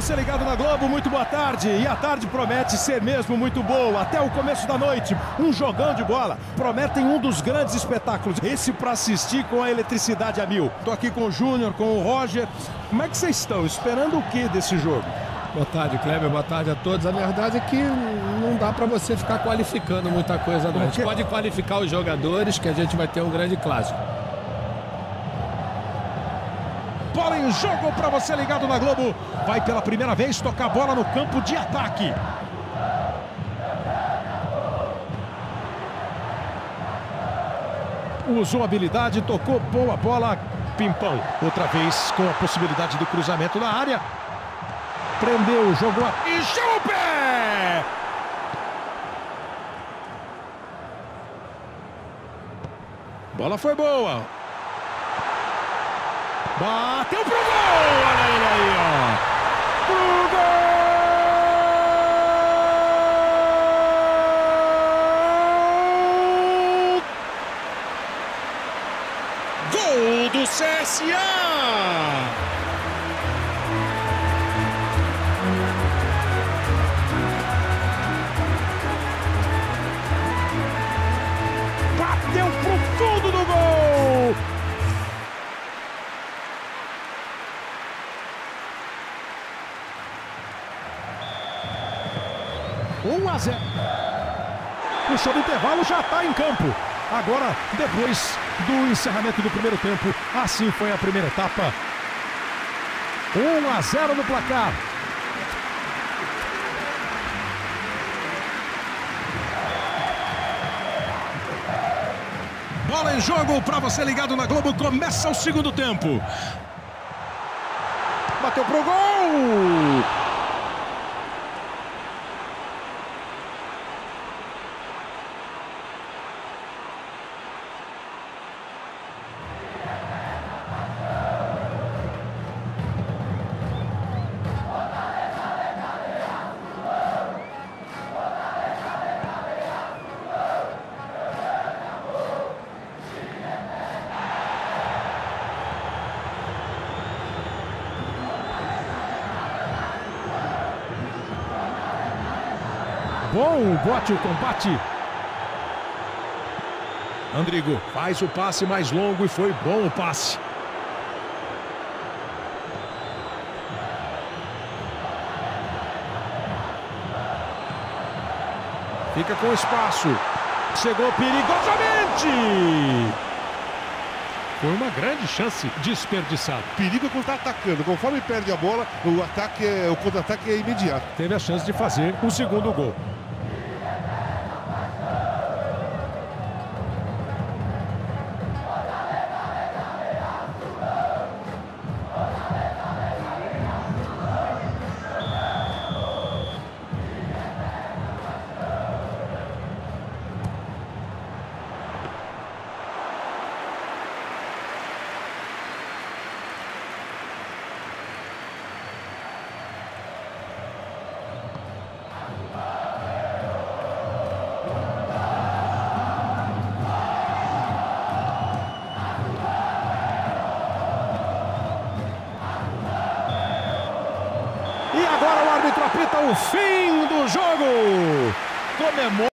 você ligado na Globo, muito boa tarde. E a tarde promete ser mesmo muito boa. Até o começo da noite, um jogão de bola. Prometem um dos grandes espetáculos. Esse para assistir com a eletricidade a mil. Estou aqui com o Júnior, com o Roger. Como é que vocês estão? Esperando o que desse jogo? Boa tarde, Kleber. Boa tarde a todos. A verdade é que não dá para você ficar qualificando muita coisa, não. A gente pode qualificar os jogadores, que a gente vai ter um grande clássico. Bola em jogo para você ligado na Globo. Vai pela primeira vez tocar a bola no campo de ataque. Usou habilidade, tocou boa bola, Pimpão. Outra vez com a possibilidade do cruzamento na área. Prendeu, jogou e chama o pé! Bola foi boa. Bateu pro gol! Olha ele aí, ó! Pro gol! Gol do CSA! Bateu pro fundo do gol! O show do intervalo já está em campo. Agora, depois do encerramento do primeiro tempo, assim foi a primeira etapa. 1-0 no placar. Bola em jogo para você ligado na Globo. Começa o segundo tempo. Bateu pro gol. Bom o bote, o combate. Andrigo faz o passe mais longo e foi bom o passe. Fica com espaço. Chegou perigosamente. Foi uma grande chance desperdiçada. Perigo quando está atacando. Conforme perde a bola, o contra-ataque é imediato. Teve a chance de fazer o segundo gol. Apita o fim do jogo. Comemora.